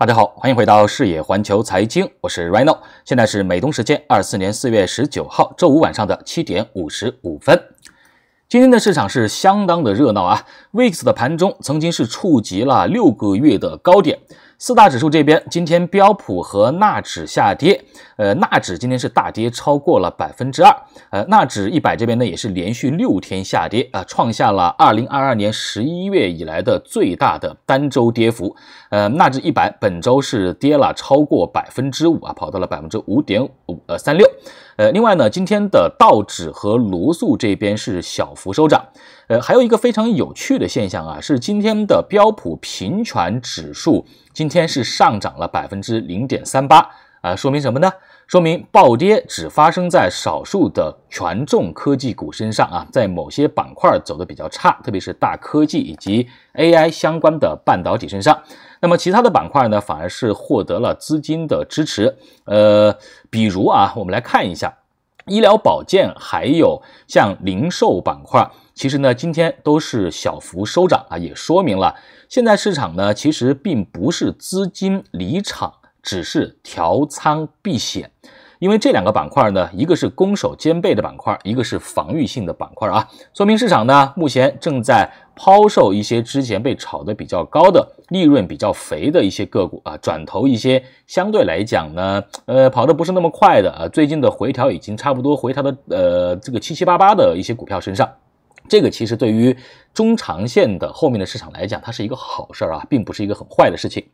大家好，欢迎回到视野环球财经，我是 Rhino， 现在是美东时间24年4月19号周五晚上的7点55分。今天的市场是相当的热闹啊 ，VIX 的盘中曾经是触及了6个月的高点。四大指数这边，今天标普和纳指下跌，纳指今天是大跌超过了 2%， 纳指100这边呢也是连续6天下跌啊，创下了2022年11月以来的最大的单周跌幅。纳指100本周是跌了超过 5% 啊，跑到了 5.536%。另外呢，今天的道指和罗素这边是小幅收涨。还有一个非常有趣的现象啊，是今天的标普平权指数今天是上涨了 0.38%， 说明什么呢？说明暴跌只发生在少数的权重科技股身上啊，在某些板块走得比较差，特别是大科技以及 AI 相关的半导体身上。那么其他的板块呢，反而是获得了资金的支持。比如啊，我们来看一下医疗保健，还有像零售板块。其实呢，今天都是小幅收涨啊，也说明了现在市场呢，其实并不是资金离场，只是调仓避险。因为这两个板块呢，一个是攻守兼备的板块，一个是防御性的板块啊，说明市场呢目前正在抛售一些之前被炒得比较高的、利润比较肥的一些个股啊，转投一些相对来讲呢，跑得不是那么快的啊，最近的回调已经差不多回调的这个七七八八的一些股票身上。这个其实对于中长线的后面的市场来讲，它是一个好事啊，并不是一个很坏的事情。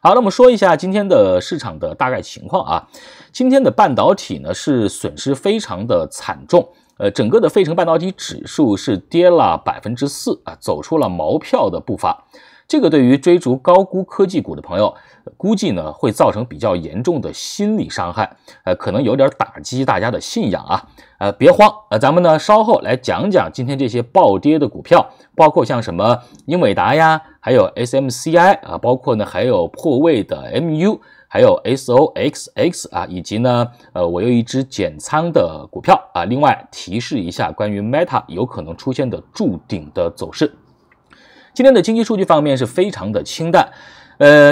好，那我们说一下今天的市场的大概情况啊。今天的半导体呢是损失非常的惨重，整个的费城半导体指数是跌了 4% 啊，走出了毛票的步伐。这个对于追逐高估科技股的朋友，估计呢会造成比较严重的心理伤害，可能有点打击大家的信仰啊。别慌，咱们呢稍后来讲讲今天这些暴跌的股票，包括像什么英伟达呀，还有 SMCI 啊，包括呢还有破位的 MU， 还有 SOXX 啊，以及呢我有一只减仓的股票啊。另外提示一下关于 Meta 有可能出现的筑顶的走势。今天的经济数据方面是非常的清淡，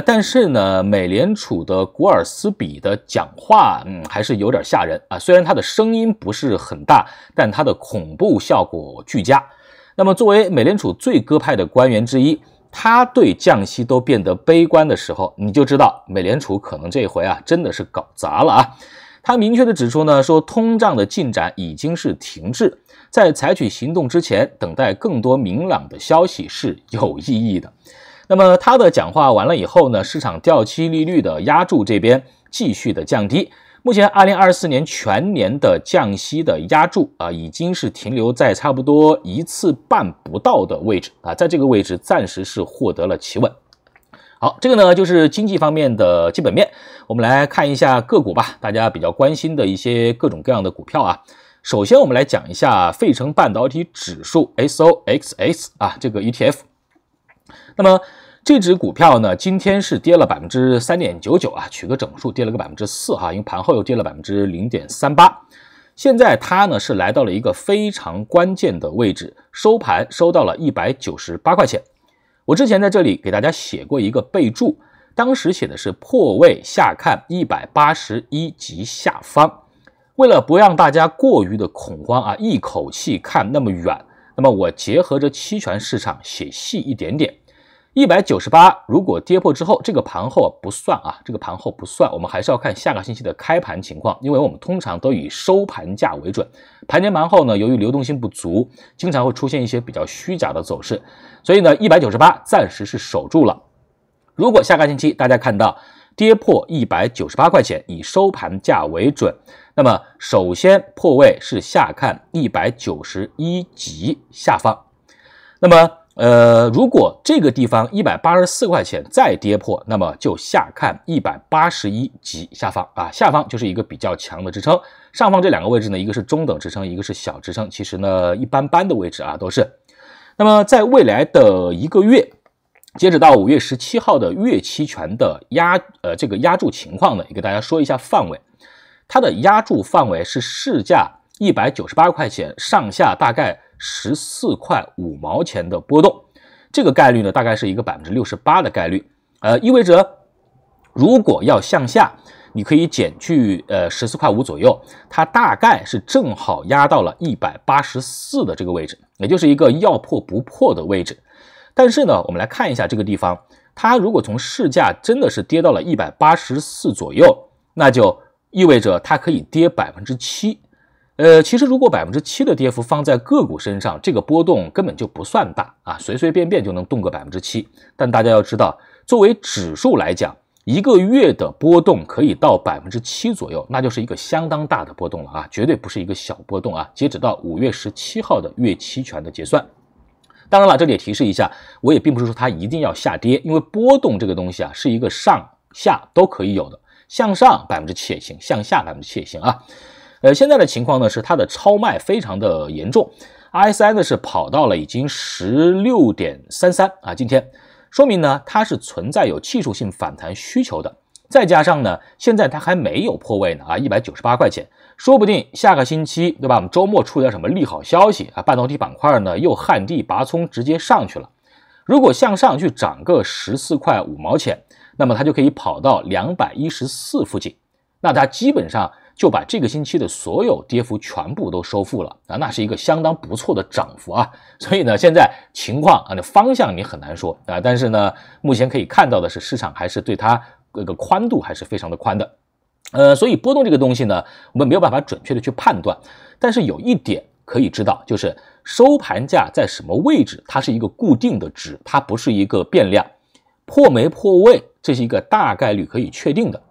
但是呢，美联储的古尔斯比的讲话，还是有点吓人啊。虽然它的声音不是很大，但它的恐怖效果俱佳。那么，作为美联储最鸽派的官员之一，他对降息都变得悲观的时候，你就知道美联储可能这回啊，真的是搞砸了啊。他明确的指出呢，说通胀的进展已经是停滞，在采取行动之前，等待更多明朗的消息是有意义的。那么他的讲话完了以后呢，市场掉期利率的压注这边继续的降低。目前2024年全年的降息的压注啊，已经是停留在差不多1.5次不到的位置啊，在这个位置暂时是获得了企稳。好，这个呢就是经济方面的基本面，我们来看一下个股吧，大家比较关心的一些各种各样的股票啊。首先我们来讲一下费城半导体指数 SOXX 啊，这个 ETF。那么这只股票呢，今天是跌了 3.99% 啊，取个整数跌了个 4% 啊，因为盘后又跌了 0.38%。现在它呢是来到了一个非常关键的位置，收盘收到了198块钱。我之前在这里给大家写过一个备注，当时写的是破位下看181级下方，为了不让大家过于的恐慌啊，一口气看那么远，那么我结合着期权市场写细一点点。198如果跌破之后，这个盘后不算啊，这个盘后不算，我们还是要看下个星期的开盘情况，因为我们通常都以收盘价为准。盘前盘后呢，由于流动性不足，经常会出现一些比较虚假的走势，所以呢198暂时是守住了。如果下个星期大家看到跌破198块钱，以收盘价为准，那么首先破位是下看191级下方。那么如果这个地方184块钱再跌破，那么就下看181级下方啊，下方就是一个比较强的支撑，上方这两个位置呢，一个是中等支撑，一个是小支撑，其实呢一般般的位置啊都是。那么在未来的一个月，截止到5月17号的月期权的压注情况呢，也给大家说一下范围，它的压注范围是市价198块钱上下大概14块5毛钱的波动，这个概率呢大概是一个 68% 的概率，意味着如果要向下，你可以减去14.5左右，它大概是正好压到了184的这个位置，也就是一个要破不破的位置。但是呢，我们来看一下这个地方，它如果从市价真的是跌到了184左右，那就意味着它可以跌 7%。其实如果 7% 的跌幅放在个股身上，这个波动根本就不算大啊，随随便便就能动个 7%。但大家要知道，作为指数来讲，一个月的波动可以到 7% 左右，那就是一个相当大的波动了啊，绝对不是一个小波动啊。截止到5月17号的月期权的结算。当然了，这里也提示一下，我也并不是说它一定要下跌，因为波动这个东西啊，是一个上下都可以有的，向上 7% 也行，向下 7% 也行啊。现在的情况呢是它的超卖非常的严重 ，RSI 呢是跑到了已经 16.33 啊，今天。说明呢，它是存在有技术性反弹需求的，再加上呢，现在它还没有破位呢啊， 198块钱，说不定下个星期，对吧？我们周末出点什么利好消息啊，半导体板块呢又旱地拔葱直接上去了。如果向上去涨个14.5毛钱，那么它就可以跑到214附近，那它基本上就把这个星期的所有跌幅全部都收复了啊，那是一个相当不错的涨幅啊。所以呢，现在情况啊，方向你很难说啊，但是呢，目前可以看到的是，市场还是对它这个宽度还是非常的宽的。所以波动这个东西呢，我们没有办法准确的去判断，但是有一点可以知道，就是收盘价在什么位置，它是一个固定的值，它不是一个变量。破没破位，这是一个大概率可以确定的。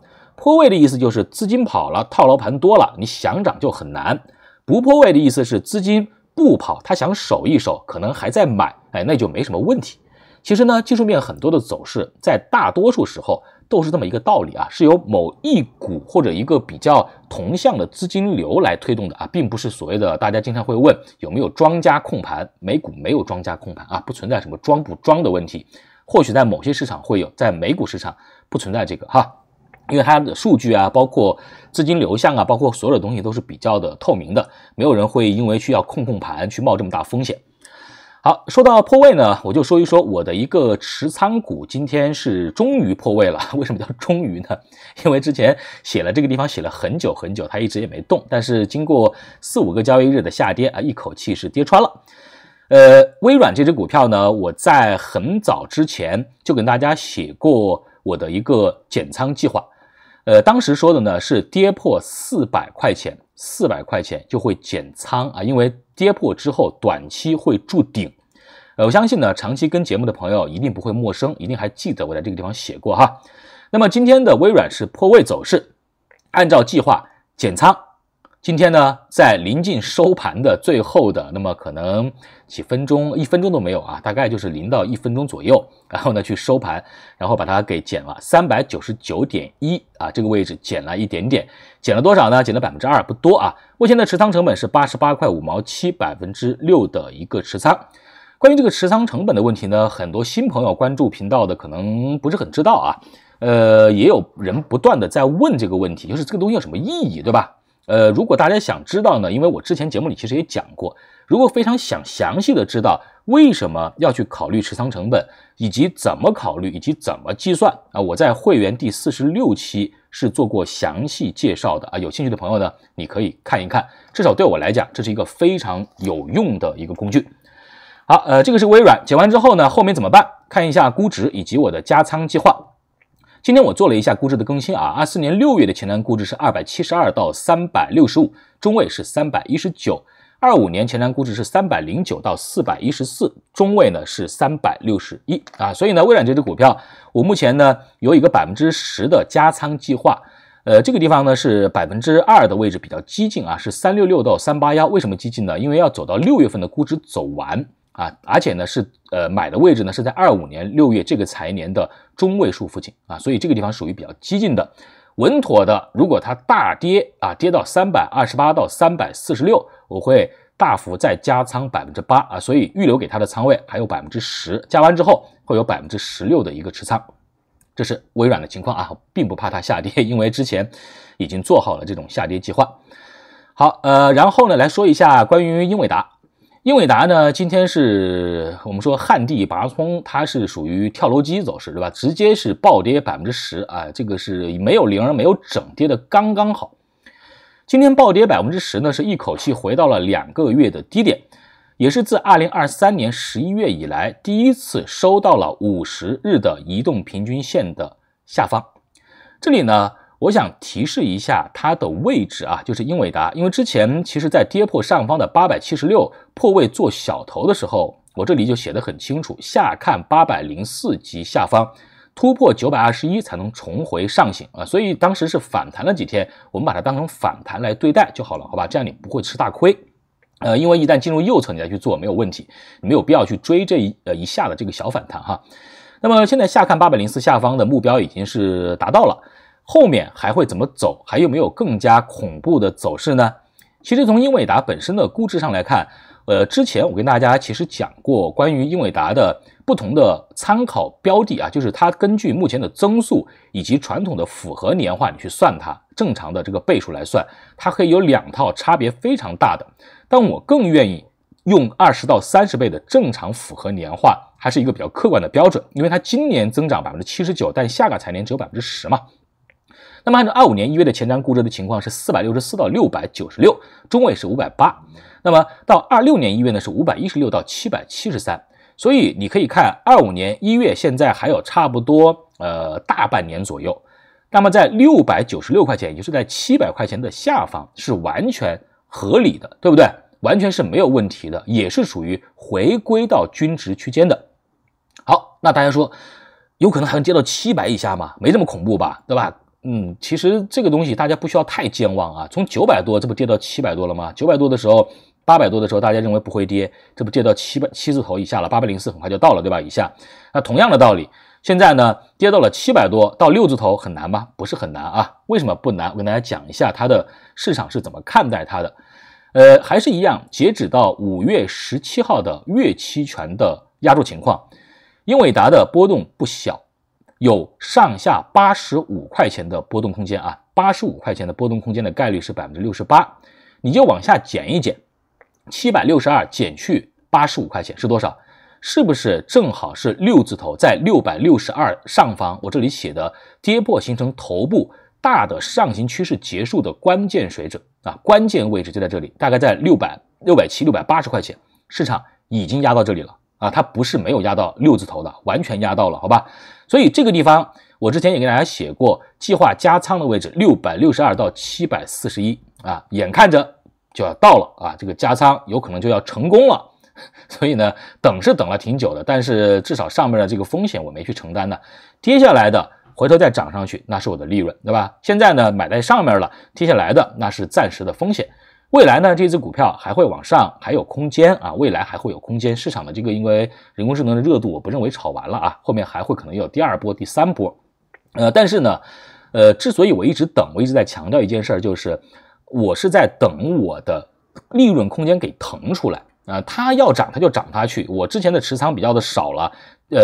破位的意思就是资金跑了，套牢盘多了，你想涨就很难。不破位的意思是资金不跑，他想守一守，可能还在买，哎，那就没什么问题。其实呢，技术面很多的走势，在大多数时候都是这么一个道理啊，是由某一股或者一个比较同向的资金流来推动的啊，并不是所谓的大家经常会问有没有庄家控盘，美股没有庄家控盘啊，不存在什么庄不庄的问题。或许在某些市场会有，在美股市场不存在这个哈。因为它的数据啊，包括资金流向啊，包括所有的东西都是比较的透明的，没有人会因为去要控盘去冒这么大风险。好，说到破位呢，我就说一说我的一个持仓股今天是终于破位了。为什么叫终于呢？因为之前写了这个地方写了很久很久，它一直也没动，但是经过4、5个交易日的下跌啊，一口气是跌穿了。微软这只股票呢，我在很早之前就跟大家写过我的一个减仓计划。当时说的呢是跌破400块钱就会减仓啊，因为跌破之后短期会筑顶。我相信呢，长期跟节目的朋友一定不会陌生，一定还记得我在这个地方写过哈。那么今天的微软是破位走势，按照计划减仓。今天呢，在临近收盘的最后的那么可能几分钟，1分钟都没有啊，大概就是0到1分钟左右，然后呢去收盘，然后把它给减了 399.1 啊，这个位置减了一点点，减了多少呢？减了 2% 不多啊。目前的持仓成本是 88.5毛7， 6% 的一个持仓。关于这个持仓成本的问题呢，很多新朋友关注频道的可能不是很知道啊，也有人不断的在问这个问题，就是这个东西有什么意义，对吧？如果大家想知道呢，因为我之前节目里其实也讲过，如果非常想详细的知道为什么要去考虑持仓成本，以及怎么考虑，以及怎么计算啊，我在会员第46期是做过详细介绍的啊，有兴趣的朋友呢，你可以看一看，至少对我来讲，这是一个非常有用的一个工具。好，这个是微软，减完之后呢，后面怎么办？看一下估值以及我的加仓计划。今天我做了一下估值的更新啊，24年6月的前瞻估值是272到365，中位是319；25年前瞻估值是309到414，中位呢是361啊。所以呢，微软这只股票，我目前呢有一个10%的加仓计划。这个地方呢是2%的位置比较激进啊，是366到381。为什么激进呢？因为要走到6月份的估值走完。啊，而且呢是买的位置呢是在25年6月这个财年的中位数附近啊，所以这个地方属于比较激进的、稳妥的。如果它大跌啊，跌到328到346，我会大幅再加仓8%啊，所以预留给它的仓位还有10%，加完之后会有16%的一个持仓。这是微软的情况啊，并不怕它下跌，因为之前已经做好了这种下跌计划。好，然后呢来说一下关于英伟达。英伟达呢，今天是我们说旱地拔葱，它是属于跳楼机走势，对吧？直接是暴跌 10% 啊，这个是没有零，没有整跌的刚刚好。今天暴跌 10% 呢，是一口气回到了2个月的低点，也是自2023年11月以来第一次收到了50日的移动平均线的下方。这里呢，我想提示一下它的位置啊，就是英伟达，因为之前其实在跌破上方的876破位做小头的时候，我这里就写得很清楚，下看804级下方，突破921才能重回上行啊，所以当时是反弹了几天，我们把它当成反弹来对待就好了，好吧？这样你不会吃大亏。因为一旦进入右侧你再去做没有问题，你没有必要去追这一下的这个小反弹哈。那么现在下看804下方的目标已经是达到了。后面还会怎么走？还有没有更加恐怖的走势呢？其实从英伟达本身的估值上来看，之前我跟大家其实讲过关于英伟达的不同的参考标的啊，就是它根据目前的增速以及传统的复合年化，你去算它正常的这个倍数来算，它可以有2套差别非常大的。但我更愿意用20到30倍的正常复合年化，还是一个比较客观的标准，因为它今年增长 79%， 但下个财年只有 10% 嘛。那么按照25年1月的前瞻估值的情况是464到696，中位是580，那么到26年1月呢是516到773，所以你可以看25年1月现在还有差不多大半年左右，那么在696块钱也就是在700块钱的下方是完全合理的，对不对？完全是没有问题的，也是属于回归到均值区间的。好，那大家说有可能还能跌到700以下吗？没这么恐怖吧，对吧？其实这个东西大家不需要太健忘啊。从900多，这不跌到700多了吗？900多的时候，800多的时候，大家认为不会跌，这不跌到7字头以下了，804很快就到了，对吧？以下，那同样的道理，现在呢跌到了700多，到6字头很难吗？不是很难啊。为什么不难？我跟大家讲一下它的市场是怎么看待它的。还是一样，截止到5月17号的月期权的押注情况，英伟达的波动不小。有上下85块钱的波动空间啊，85块钱的波动空间的概率是 68%， 你就往下减一减，762减去85块钱是多少？是不是正好是6字头，在662上方，我这里写的跌破形成头部大的上行趋势结束的关键水准啊，关键位置就在这里，大概在670、680块钱，市场已经压到这里了。啊，它不是没有压到6字头的，完全压到了，好吧？所以这个地方我之前也给大家写过，计划加仓的位置662到741啊，眼看着就要到了啊，这个加仓有可能就要成功了。所以呢，等是等了挺久的，但是至少上面的这个风险我没去承担呢，跌下来的回头再涨上去，那是我的利润，对吧？现在呢买在上面了，跌下来的那是暂时的风险。未来呢，这只股票还会往上，还有空间啊！未来还会有空间。市场的这个，因为人工智能的热度，我不认为炒完了啊，后面还会可能有第2波、第3波。但是呢，之所以我一直等，我一直在强调一件事，就是我是在等我的利润空间给腾出来啊、它要涨它就涨它去。我之前的持仓比较的少了，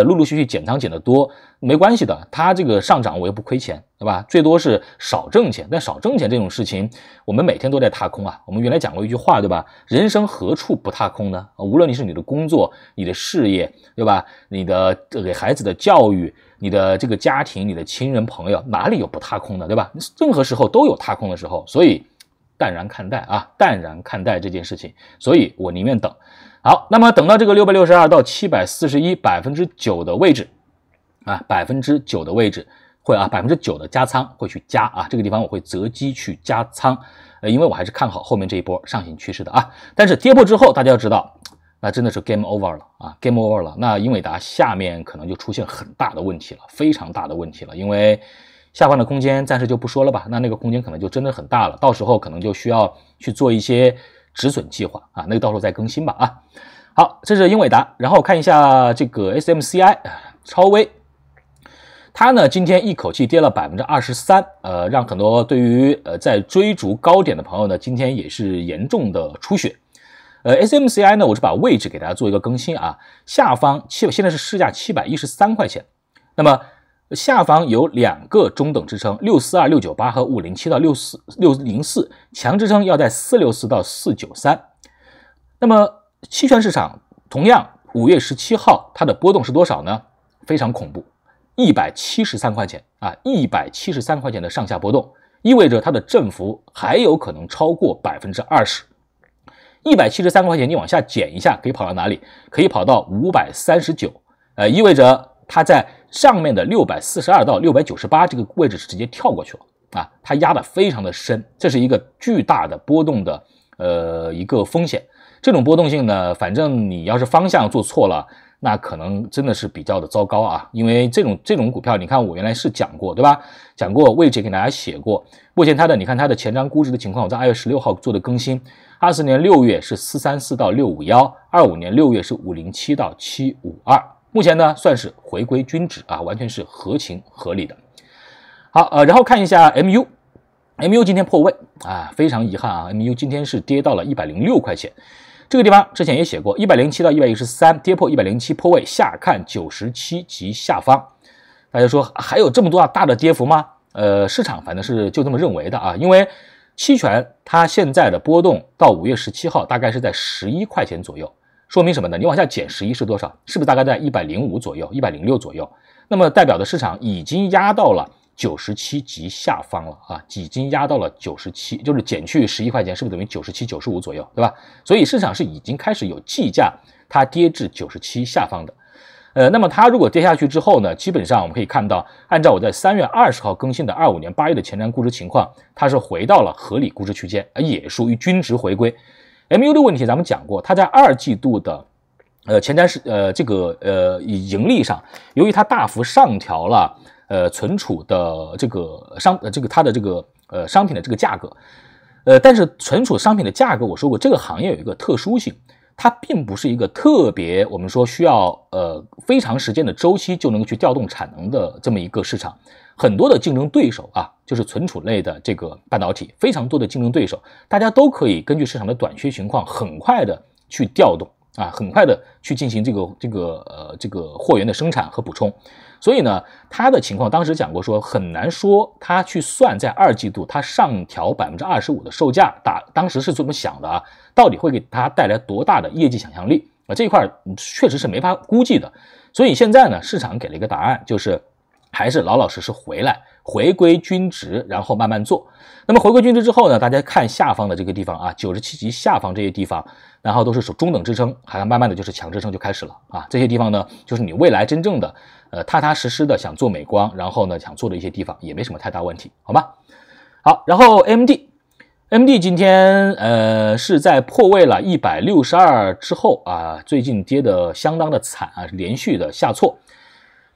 陆陆续续减仓减的多，没关系的，它这个上涨我又不亏钱。对吧？最多是少挣钱，但少挣钱这种事情，我们每天都在踏空啊。我们原来讲过一句话，对吧？人生何处不踏空呢？无论你是你的工作、你的事业，对吧？你的给孩子的教育、你的这个家庭、你的亲人朋友，哪里有不踏空的，对吧？任何时候都有踏空的时候，所以淡然看待啊，淡然看待这件事情。所以我宁愿等。好，那么等到这个662到741 9% 的位置啊，9% 的位置。会啊，9% 的加仓会去加啊，这个地方我会择机去加仓，因为我还是看好后面这一波上行趋势的啊。但是跌破之后，大家要知道，那真的是 game over 了啊 ，game over 了。那英伟达下面可能就出现很大的问题了，非常大的问题了，因为下方的空间暂时就不说了吧，那个空间可能就真的很大了，到时候可能就需要去做一些止损计划啊，那个到时候再更新吧啊。好，这是英伟达，然后看一下这个 SMCI 超微。它呢，今天一口气跌了 23%， 让很多对于在追逐高点的朋友呢，今天也是严重的出血。SMCI 呢，我就把位置给大家做一个更新啊，下方现在是市价713块钱，那么下方有2个中等支撑， 642、698和507到604，强支撑要在464到493，那么期权市场同样5月17号它的波动是多少呢？非常恐怖，173块钱啊， 173块钱的上下波动，意味着它的振幅还有可能超过 20%。 173块钱你往下减一下，可以跑到哪里？可以跑到539，意味着它在上面的642到698这个位置是直接跳过去了啊，它压得非常的深，这是一个巨大的波动的一个风险。这种波动性呢，反正你要是方向做错了，那可能真的是比较的糟糕啊。因为这种股票，你看我原来是讲过，对吧？讲过位置也给大家写过。目前它的，你看它的前瞻估值的情况，我在2月16号做的更新。24年6月是434到651 ，25年6月是507到752。目前呢，算是回归均值啊，完全是合情合理的。好，然后看一下 MU。MU 今天破位啊，非常遗憾啊 ，MU 今天是跌到了106块钱，这个地方之前也写过， 107到113，跌破107破位，下看97及下方。大家说还有这么多大的跌幅吗？市场反正是就这么认为的啊，因为期权它现在的波动到5月17号大概是在11块钱左右，说明什么呢？你往下减11是多少？是不是大概在105左右、106左右？那么代表的市场已经压到了97及下方了啊，已经压到了97，就是减去11块钱，是不是等于97、95左右，对吧？所以市场是已经开始有计价它跌至97下方的。那么它如果跌下去之后呢，基本上我们可以看到，按照我在3月20号更新的25年8月的前瞻估值情况，它是回到了合理估值区间，也属于均值回归。MU 的问题咱们讲过，它在二季度的前瞻盈利上，由于它大幅上调了存储的这个它的这个商品的这个价格，但是存储商品的价格，我说过这个行业有一个特殊性，它并不是一个特别我们说需要非常时间的周期就能去调动产能的这么一个市场。很多的竞争对手啊，就是存储类的这个半导体，非常多的竞争对手，大家都可以根据市场的短缺情况，很快的去调动啊，很快的去进行这个货源的生产和补充。所以呢，它的情况当时讲过说，很难说它去算在二季度它上调 25% 的售价，当时是这么想的啊，到底会给它带来多大的业绩想象力啊，这一块确实是没法估计的。所以现在呢，市场给了一个答案，就是还是老老实实回来，回归均值，然后慢慢做。那么回归均值之后呢，大家看下方的这个地方啊， 97级下方这些地方，然后都是属中等支撑，还慢慢的就是强支撑就开始了啊。这些地方呢，就是你未来真正的踏踏实实的想做美光，然后呢想做的一些地方，也没什么太大问题，好吧？好，然后 AMD 今天是在破位了162之后啊，最近跌的相当的惨啊，连续的下挫。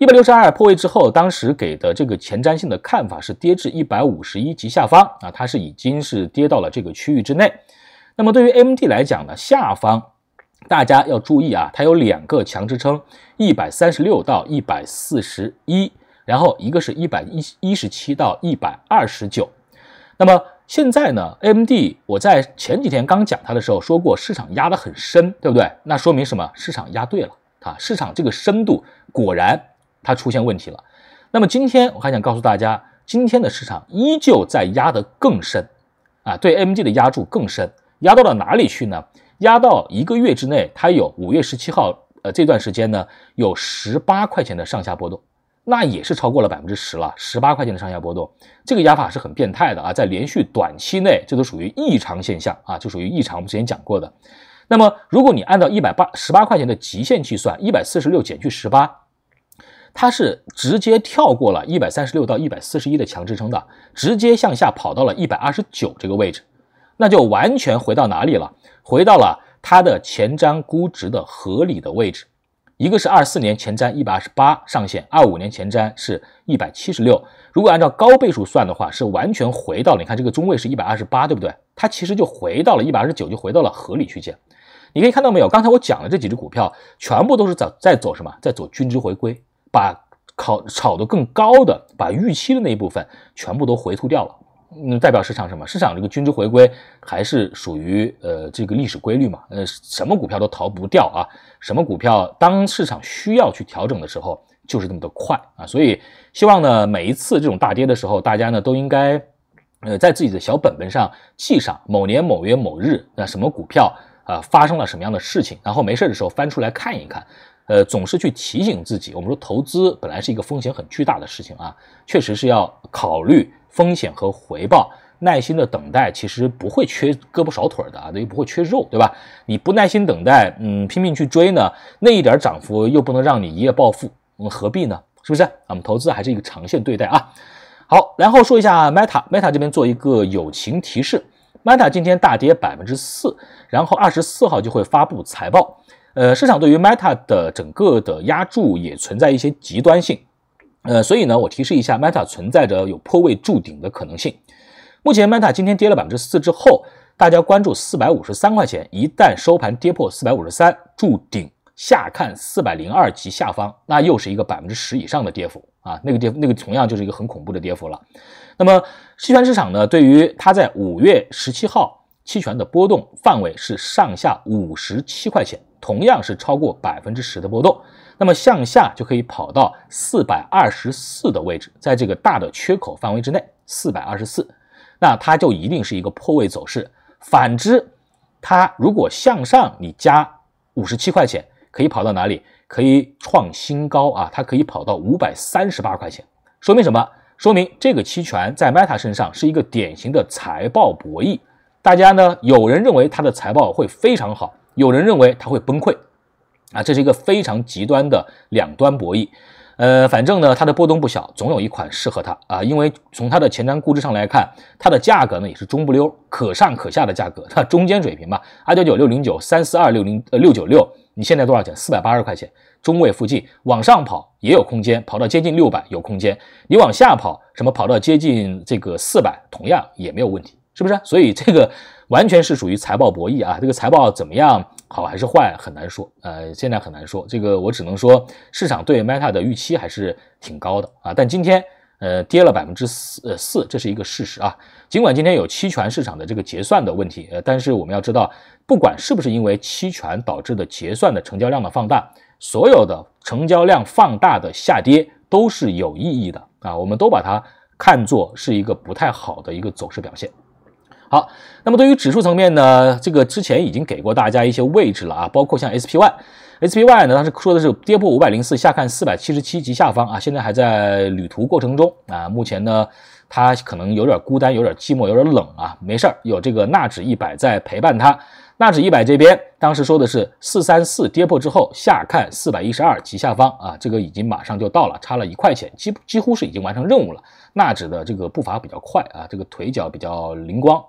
162破位之后，当时给的这个前瞻性的看法是跌至151及下方啊，它是已经是跌到了这个区域之内。那么对于 AMD 来讲呢，下方大家要注意啊，它有两个强支撑， 136到141，然后一个是117到129。那么现在呢 ，AMD 我在前几天刚讲它的时候说过，市场压得很深，对不对？那说明什么？市场压对了啊，市场这个深度果然它出现问题了。那么今天我还想告诉大家，今天的市场依旧在压得更深啊，对 AMD 的压注更深，压到了哪里去呢？压到一个月之内，它有5月17号这段时间呢有18块钱的上下波动，那也是超过了 10% 了，18块钱的上下波动，这个压法是很变态的啊，在连续短期内这都属于异常现象啊，就属于异常，我们之前讲过的。那么如果你按照18块钱的极限计算， 146减去18，它是直接跳过了136到141的强支撑的，直接向下跑到了129这个位置，那就完全回到哪里了？回到了它的前瞻估值的合理的位置，一个是24年前瞻128上限，25年前瞻是176，如果按照高倍数算的话，是完全回到了，你看这个中位是128，对不对？它其实就回到了129，就回到了合理区间。你可以看到没有？刚才我讲的这几只股票，全部都是在走什么？在走均值回归。把炒得更高的，把预期的那一部分全部都回吐掉了，代表市场什么？市场这个均值回归还是属于这个历史规律嘛，什么股票都逃不掉啊，什么股票当市场需要去调整的时候，就是这么的快啊，所以希望呢，每一次这种大跌的时候，大家呢都应该在自己的小本本上记上某年某月某日那什么股票发生了什么样的事情，然后没事的时候翻出来看一看。总是去提醒自己，我们说投资本来是一个风险很巨大的事情啊，确实是要考虑风险和回报，耐心的等待其实不会缺胳膊少腿的啊，也不会缺肉，对吧？你不耐心等待，拼命去追呢，那一点涨幅又不能让你一夜暴富，何必呢？是不是？我们投资还是一个长线对待啊。好，然后说一下 Meta 这边做一个友情提示， Meta 今天大跌 4%， 然后24号就会发布财报。市场对于 Meta 的整个的压注也存在一些极端性，所以呢，我提示一下 ，Meta 存在着有破位筑顶的可能性。目前 Meta 今天跌了 4% 之后，大家关注453块钱，一旦收盘跌破453，筑顶下看402及下方，那又是一个 10% 以上的跌幅啊，那个同样就是一个很恐怖的跌幅了。那么期权市场呢，对于它在5月17号。期权的波动范围是上下57块钱，同样是超过 10% 的波动，那么向下就可以跑到424的位置，在这个大的缺口范围之内424，那它就一定是一个破位走势。反之，它如果向上你加57块钱，可以跑到哪里？可以创新高啊，它可以跑到538块钱。说明什么？说明这个期权在 Meta 身上是一个典型的财报博弈。大家呢，有人认为它的财报会非常好，有人认为它会崩溃，啊，这是一个非常极端的两端博弈。反正呢，它的波动不小，总有一款适合它啊。因为从它的前瞻估值上来看，它的价格呢也是中不溜，可上可下的价格，它中间水平吧。299、609、342、60、696，你现在多少钱？480块钱，中位附近往上跑也有空间，跑到接近600有空间。你往下跑，什么跑到接近这个400，同样也没有问题。是不是？所以这个完全是属于财报博弈啊！这个财报怎么样好还是坏很难说，现在很难说。这个我只能说，市场对 Meta 的预期还是挺高的啊。但今天跌了 4%， 这是一个事实啊。尽管今天有期权市场的这个结算的问题，但是我们要知道，不管是不是因为期权导致的结算的成交量的放大，所有的成交量放大的下跌都是有意义的啊。我们都把它看作是一个不太好的一个走势表现。好，那么对于指数层面呢，这个之前已经给过大家一些位置了啊，包括像 SPY 呢，当时说的是跌破504，下看477及下方啊，现在还在旅途过程中啊，目前呢它可能有点孤单，有点寂寞，有点冷啊，没事儿，有这个纳指100在陪伴它。纳指100这边当时说的是434跌破之后下看412及下方啊，这个已经马上就到了，差了1块钱，几乎是已经完成任务了。纳指的这个步伐比较快啊，这个腿脚比较灵光。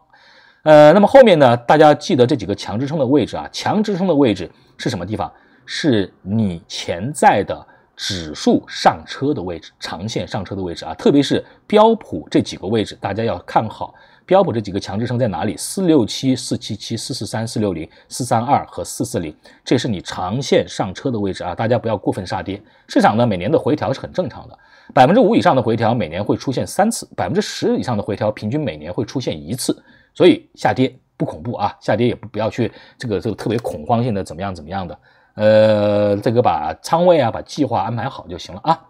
那么后面呢？大家记得这几个强支撑的位置啊，强支撑的位置是什么地方？是你潜在的指数上车的位置，长线上车的位置啊，特别是标普这几个位置，大家要看好。标普这几个强支撑在哪里？467、477、443、460、432和440，这是你长线上车的位置啊！大家不要过分杀跌。市场呢，每年的回调是很正常的，5% 以上的回调每年会出现3次，10% 以上的回调平均每年会出现1次，所以下跌不恐怖啊，下跌也不要去这个特别恐慌性的怎么样的，这个把仓位啊，把计划安排好就行了啊。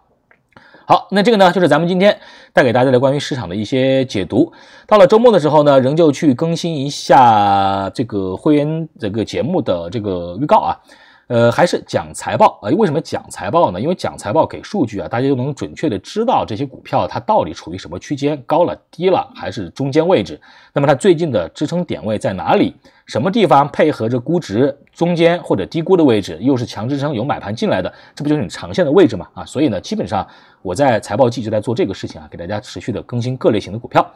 好，那这个呢，就是咱们今天带给大家的关于市场的一些解读。到了周末的时候呢，仍旧去更新一下这个会员这个节目的这个预告啊。还是讲财报啊，为什么讲财报呢？因为讲财报给数据啊，大家就能准确的知道这些股票它到底处于什么区间，高了、低了，还是中间位置。那么它最近的支撑点位在哪里？什么地方配合着估值中间或者低估的位置，又是强支撑有买盘进来的，这不就是你长线的位置嘛？啊，所以呢，基本上我在财报季就在做这个事情啊，给大家持续的更新各类型的股票。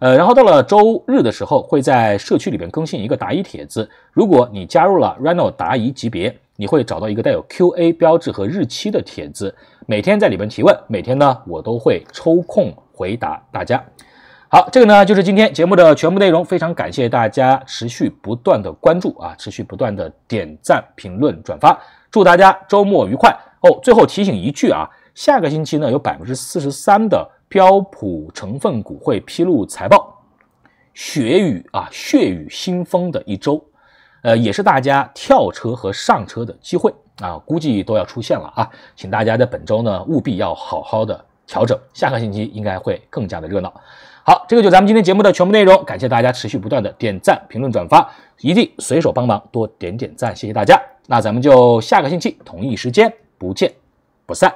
然后到了周日的时候，会在社区里边更新一个答疑帖子。如果你加入了 Rhino 答疑级别，你会找到一个带有 QA 标志和日期的帖子，每天在里边提问，每天呢我都会抽空回答大家。好，这个呢就是今天节目的全部内容，非常感谢大家持续不断的关注啊，持续不断的点赞、评论、转发，祝大家周末愉快哦。最后提醒一句啊，下个星期呢有 43% 的标普成分股会披露财报，血雨腥风的一周，也是大家跳车和上车的机会啊，估计都要出现了啊，请大家在本周呢务必要好好的调整，下个星期应该会更加的热闹。好，这个就是咱们今天节目的全部内容，感谢大家持续不断的点赞、评论、转发，一定随手帮忙多点点赞，谢谢大家。那咱们就下个星期同一时间不见不散。